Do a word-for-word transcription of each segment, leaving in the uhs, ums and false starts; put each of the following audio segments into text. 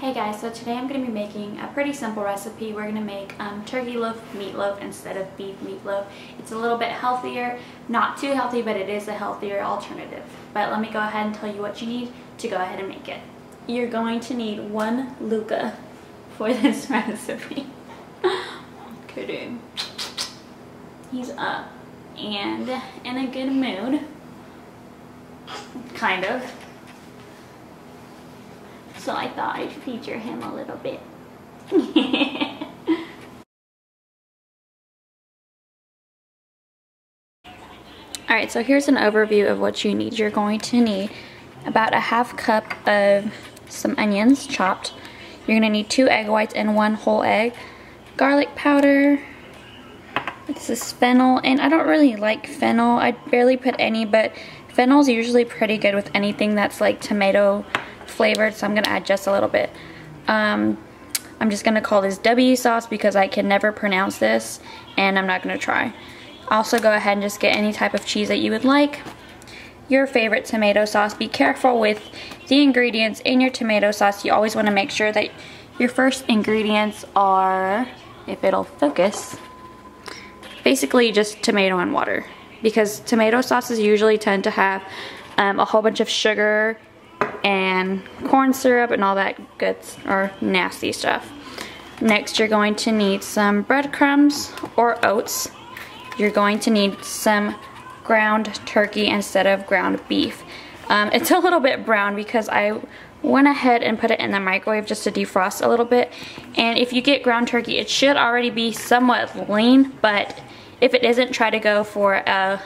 Hey guys, so today I'm going to be making a pretty simple recipe. We're going to make um, turkey loaf meatloaf instead of beef meatloaf. It's a little bit healthier, not too healthy, but it is a healthier alternative. But let me go ahead and tell you what you need to go ahead and make it. You're going to need one Luca for this recipe. Okay, dude. He's up and in a good mood, kind of. So I thought I'd feature him a little bit. Alright, so here's an overview of what you need. You're going to need about a half cup of some onions chopped. You're going to need two egg whites and one whole egg. Garlic powder. This is fennel, and I don't really like fennel. I barely put any, but fennel's usually pretty good with anything that's like tomato flavored, so I'm gonna add just a little bit. um, I'm just gonna call this W sauce because I can never pronounce this and I'm not gonna try. Also, go ahead and just get any type of cheese that you would like, your favorite tomato sauce. Be careful with the ingredients in your tomato sauce. You always want to make sure that your first ingredients are, if it'll focus, basically just tomato and water, because tomato sauces usually tend to have um, a whole bunch of sugar and corn syrup and all that good or nasty stuff. Next, you're going to need some breadcrumbs or oats. You're going to need some ground turkey instead of ground beef. Um, it's a little bit brown because I went ahead and put it in the microwave just to defrost a little bit. And if you get ground turkey, it should already be somewhat lean, but if it isn't, try to go for a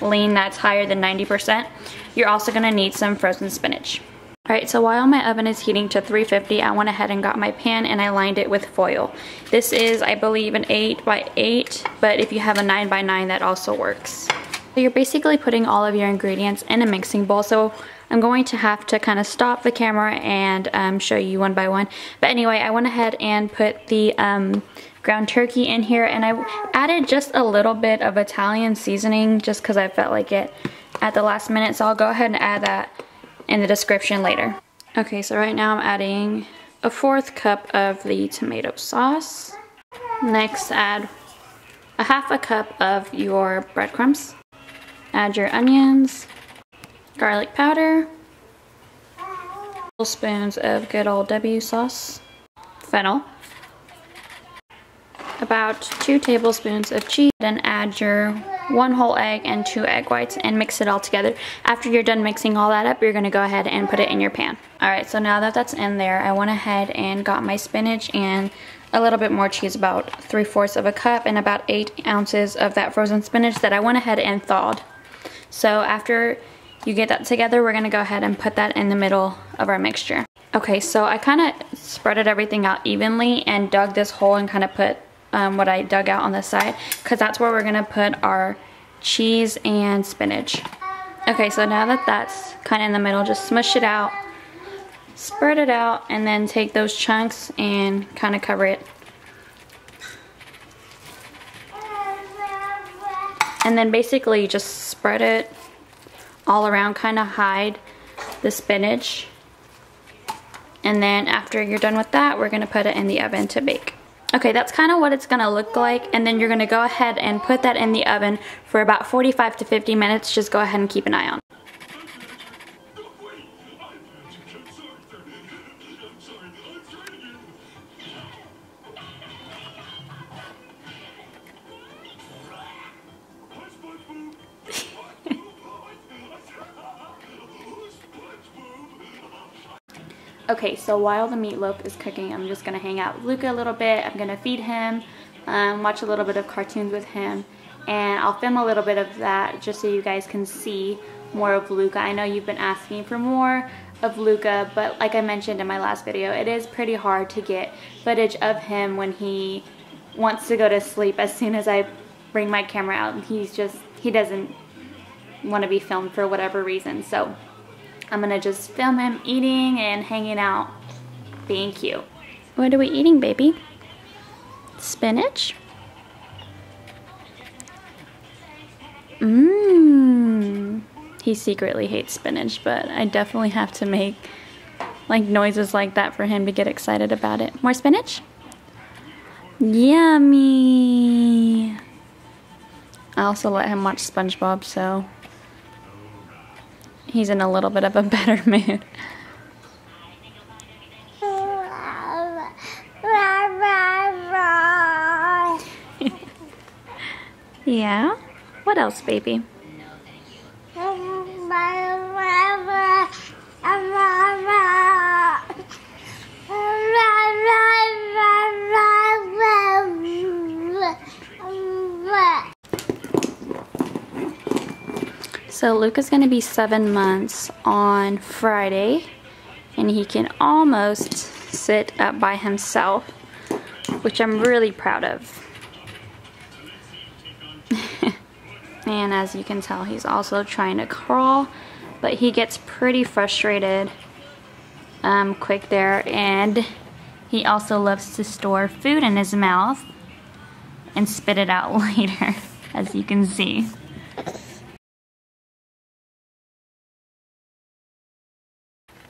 lean that's higher than ninety percent. You're also going to need some frozen spinach. Alright, so while my oven is heating to three fifty, I went ahead and got my pan and I lined it with foil. This is, I believe, an eight by eight, but if you have a nine by nine, that also works. So you're basically putting all of your ingredients in a mixing bowl, so I'm going to have to kind of stop the camera and um, show you one by one. But anyway, I went ahead and put the um, ground turkey in here, and I added just a little bit of Italian seasoning just because I felt like it at the last minute, so I'll go ahead and add that in the description later. Okay, so right now I'm adding a fourth cup of the tomato sauce. Next, add a half a cup of your breadcrumbs. Add your onions, garlic powder, tablespoons of good old W sauce, fennel, about two tablespoons of cheese, and add your one whole egg and two egg whites and mix it all together. After you're done mixing all that up, you're going to go ahead and put it in your pan. Alright, so now that that's in there, I went ahead and got my spinach and a little bit more cheese, about three fourths of a cup, and about eight ounces of that frozen spinach that I went ahead and thawed. So after you get that together, we're going to go ahead and put that in the middle of our mixture. Okay, so I kind of spreaded everything out evenly and dug this hole and kind of put Um, what I dug out on the side, because that's where we're gonna put our cheese and spinach. Okay, so now that that's kind of in the middle, just smush it out, spread it out, and then take those chunks and kind of cover it. And then basically just spread it all around, kind of hide the spinach. And then after you're done with that, we're gonna put it in the oven to bake. Okay, that's kind of what it's going to look like, and then you're going to go ahead and put that in the oven for about forty-five to fifty minutes. Just go ahead and keep an eye on. Okay, so while the meatloaf is cooking, I'm just going to hang out with Luca a little bit. I'm going to feed him, um, watch a little bit of cartoons with him, and I'll film a little bit of that just so you guys can see more of Luca. I know you've been asking for more of Luca, but like I mentioned in my last video, it is pretty hard to get footage of him when he wants to go to sleep. As soon as I bring my camera out, he's just, he doesn't want to be filmed for whatever reason, so I'm gonna just film him eating and hanging out, being cute. What are we eating, baby? Spinach? Mmm. He secretly hates spinach, but I definitely have to make like noises like that for him to get excited about it. More spinach? Yummy! I also let him watch SpongeBob, so he's in a little bit of a better mood. Yeah? What else, baby? So Luca's going to be seven months on Friday, and he can almost sit up by himself, which I'm really proud of. And as you can tell, he's also trying to crawl, but he gets pretty frustrated um, quick there, and he also loves to store food in his mouth and spit it out later, as you can see.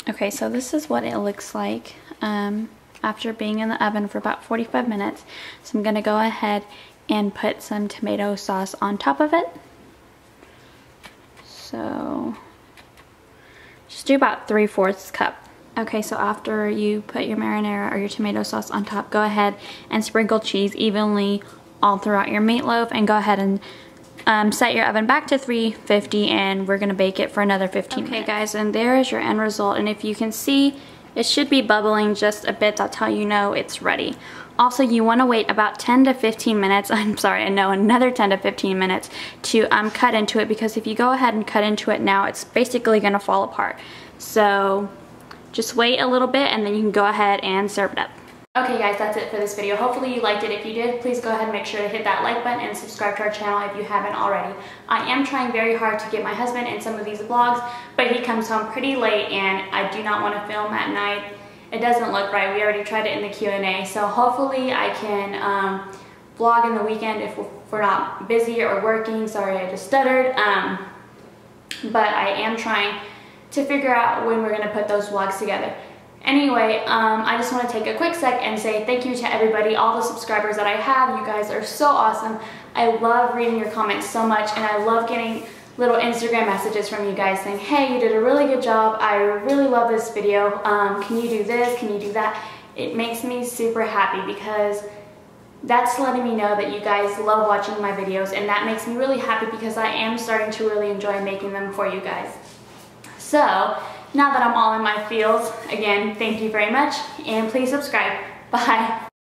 Okay, so this is what it looks like um, after being in the oven for about forty-five minutes. So I'm going to go ahead and put some tomato sauce on top of it. So just do about three fourths cup. Okay, so after you put your marinara or your tomato sauce on top, go ahead and sprinkle cheese evenly all throughout your meatloaf, and go ahead and Um, set your oven back to three fifty, and we're gonna bake it for another fifteen minutes. Okay guys, and there is your end result, and if you can see, it should be bubbling just a bit. That's how you know it's ready. Also, you wanna wait about ten to fifteen minutes, I'm sorry, I know, another ten to fifteen minutes to um, cut into it, because if you go ahead and cut into it now, it's basically gonna fall apart. So just wait a little bit, and then you can go ahead and serve it up. Okay guys, that's it for this video. Hopefully you liked it. If you did, please go ahead and make sure to hit that like button and subscribe to our channel if you haven't already. I am trying very hard to get my husband in some of these vlogs, but he comes home pretty late and I do not want to film at night. It doesn't look right. We already tried it in the Q and A, so hopefully I can um, vlog in the weekend if we're not busy or working. Sorry, I just stuttered. Um, but I am trying to figure out when we're going to put those vlogs together. Anyway, um, I just want to take a quick sec and say thank you to everybody, all the subscribers that I have. You guys are so awesome. I love reading your comments so much, and I love getting little Instagram messages from you guys saying, hey, you did a really good job. I really love this video. Um, can you do this? Can you do that? It makes me super happy, because that's letting me know that you guys love watching my videos, and that makes me really happy, because I am starting to really enjoy making them for you guys. So, now that I'm all in my feels, again, thank you very much, and please subscribe. Bye.